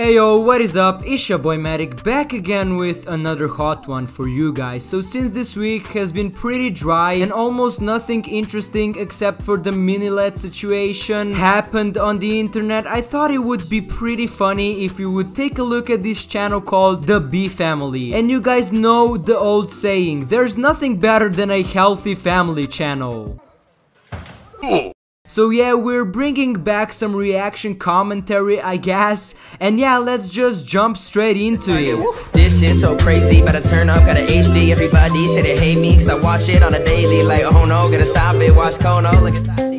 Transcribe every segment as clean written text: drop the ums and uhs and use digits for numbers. Ayo, what is up? It's your boy Matic back again with another hot one for you guys. So since this week has been pretty dry and almost nothing interesting except for the mini LED situation happened on the internet, I thought it would be pretty funny if you would take a look at this channel called the Bee Family. And you guys know the old saying, there's nothing better than a healthy family channel. Oh. So yeah, we're bringing back some reaction commentary, I guess, and yeah, let's just jump straight into it. This shit's so crazy, better turn up, got an HD, everybody said they hate me, cause I watch it on a daily, like, oh no, gotta stop it, watch Kono, look at that.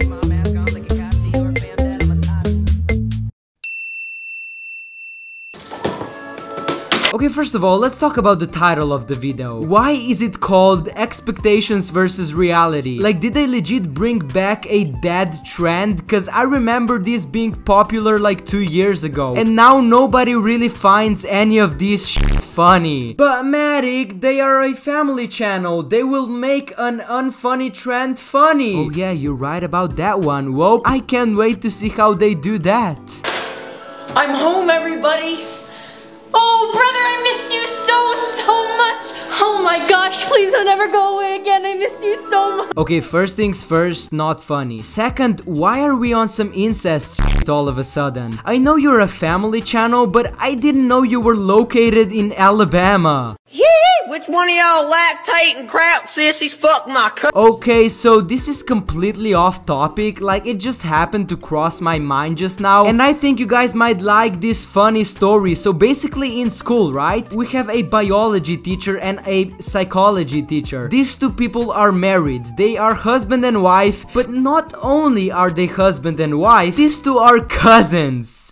Okay, first of all, let's talk about the title of the video. Why is it called Expectations versus Reality? Like, did they legit bring back a dead trend? Cause I remember this being popular like 2 years ago. And now nobody really finds any of this shit funny. But Matic, they are a family channel. They will make an unfunny trend funny. Oh yeah, you're right about that one. Whoa, I can't wait to see how they do that. I'm home, everybody. Oh, brother, I missed you so much. Oh my gosh, please don't ever go away again. I missed you so much. Okay, first things first, not funny. Second, why are we on some incest shit all of a sudden? I know you're a family channel, but I didn't know you were located in Alabama. Yeah. Which one of y'all lactate and crap, sissies? Fuck my cunt. Okay, so this is completely off topic. Like, it just happened to cross my mind just now. And I think you guys might like this funny story. So basically in school, right? We have a biology teacher and a psychology teacher. These two people are married. They are husband and wife. But not only are they husband and wife, these two are cousins.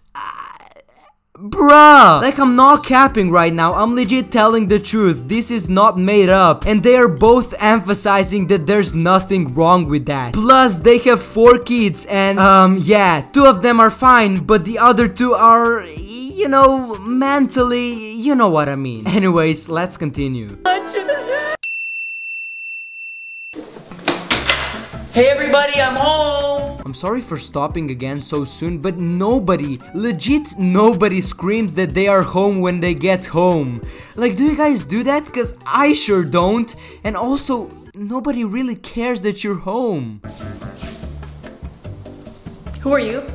Bruh, like, I'm not capping right now, I'm legit telling the truth, this is not made up, and they are both emphasizing that there's nothing wrong with that. Plus, they have 4 kids, and yeah, 2 of them are fine, but the other 2 are, you know, mentally, you know what I mean. Anyways, let's continue. Hey everybody, I'm home! I'm sorry for stopping again so soon, but nobody, legit nobody screams that they are home when they get home. Like, do you guys do that? Cause I sure don't. And also, nobody really cares that you're home. Who are you?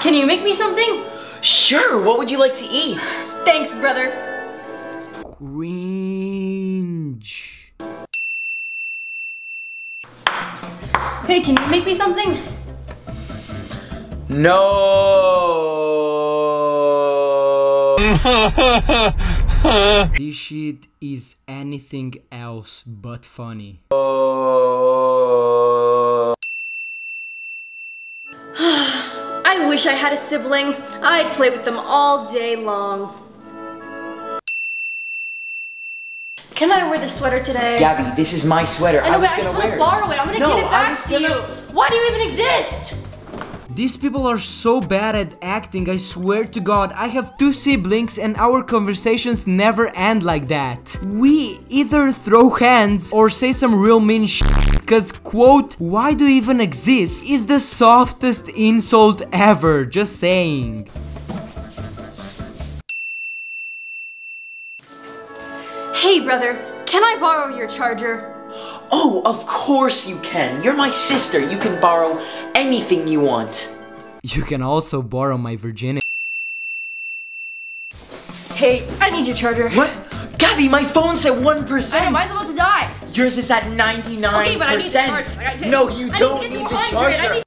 Can you make me something? Sure, what would you like to eat? Thanks, brother. Cringe. Hey, can you make me something? No. This shit is anything else but funny. I wish I had a sibling. I'd play with them all day long. Can I wear this sweater today? Gabby, this is my sweater. I know, but I just want to borrow it. I'm gonna get it back to you. Why do you even exist? These people are so bad at acting, I swear to God. I have 2 siblings and our conversations never end like that. We either throw hands or say some real mean shit, cause quote, why do you even exist, is the softest insult ever, just saying. Hey brother, can I borrow your charger? Oh, of course you can. You're my sister. You can borrow anything you want. You can also borrow my virginity. Hey, I need your charger. What? Gabby, my phone's at 1%. I know, mine's about to die. Yours is at 99%. Okay, but I need the charger. No, you don't need the charger.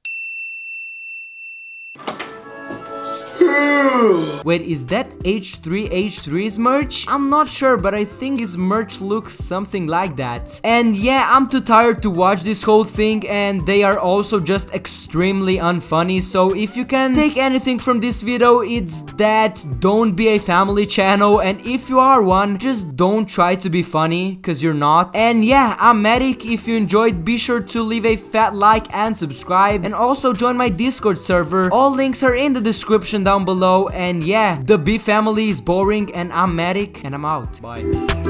Wait, is that H3H3's merch? I'm not sure, but I think his merch looks something like that. And yeah, I'm too tired to watch this whole thing, and they are also just extremely unfunny. So if you can take anything from this video, it's that don't be a family channel, and if you are one, just don't try to be funny, cause you're not. And yeah, I'm Matic. If you enjoyed, be sure to leave a fat like and subscribe, and also join my Discord server. All links are in the description down below. And yeah, the Bee Family is boring, and I'm Matic, and I'm out. Bye.